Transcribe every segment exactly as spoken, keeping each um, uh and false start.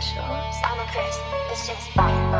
special. I'm a prince. This shit's fine.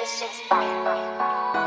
This shit's fire.